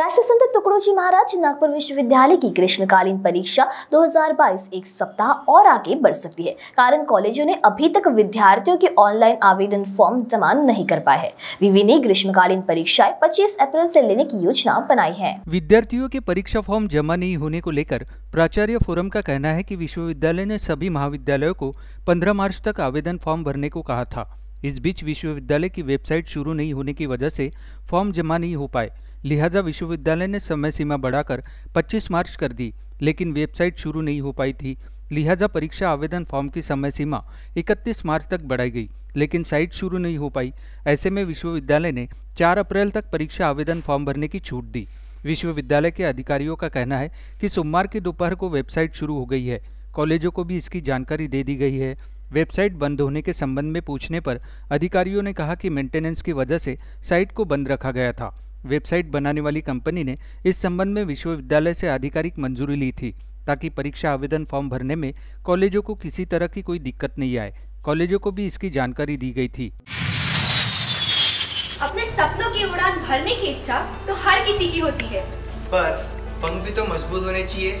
राष्ट्रसंत तुकडोजी महाराज नागपुर विश्वविद्यालय की ग्रीष्मकालीन परीक्षा 2022 एक सप्ताह और आगे बढ़ सकती है, कारण कॉलेजों ने अभी तक विद्यार्थियों के ऑनलाइन आवेदन फॉर्म जमा नहीं कर पाए हैं। विवि ने ग्रीष्मकालीन परीक्षाएं 25 अप्रैल से लेने की योजना बनाई है। विद्यार्थियों के परीक्षा फॉर्म जमा नहीं होने को लेकर प्राचार्य फोरम का कहना है कि विश्वविद्यालय ने सभी महाविद्यालयों को 15 मार्च तक आवेदन फॉर्म भरने को कहा था। इस बीच विश्वविद्यालय की वेबसाइट शुरू नहीं होने की वजह से फॉर्म जमा नहीं हो पाए, लिहाजा विश्वविद्यालय ने समय सीमा बढ़ाकर 25 मार्च कर दी, लेकिन वेबसाइट शुरू नहीं हो पाई थी, लिहाजा परीक्षा आवेदन फॉर्म की समय सीमा 31 मार्च तक बढ़ाई गई, लेकिन साइट शुरू नहीं हो पाई। ऐसे में विश्वविद्यालय ने 4 अप्रैल तक परीक्षा आवेदन फॉर्म भरने की छूट दी। विश्वविद्यालय के अधिकारियों का कहना है कि सोमवार की दोपहर को वेबसाइट शुरू हो गई है, कॉलेजों को भी इसकी जानकारी दे दी गई है। वेबसाइट बंद होने के संबंध में पूछने पर अधिकारियों ने कहा कि मेंटेनेंस की वजह से साइट को बंद रखा गया था। वेबसाइट बनाने वाली कंपनी ने इस संबंध में विश्वविद्यालय से आधिकारिक मंजूरी ली थी, ताकि परीक्षा आवेदन फॉर्म भरने में कॉलेजों को किसी तरह की कोई दिक्कत नहीं आए। कॉलेजों को भी इसकी जानकारी दी गई थी। अपने सपनों की उड़ान भरने की इच्छा तो हर किसी की होती है, पर पंख भी तो मजबूत होने चाहिए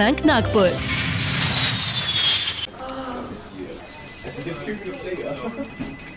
Bank, Nagpur।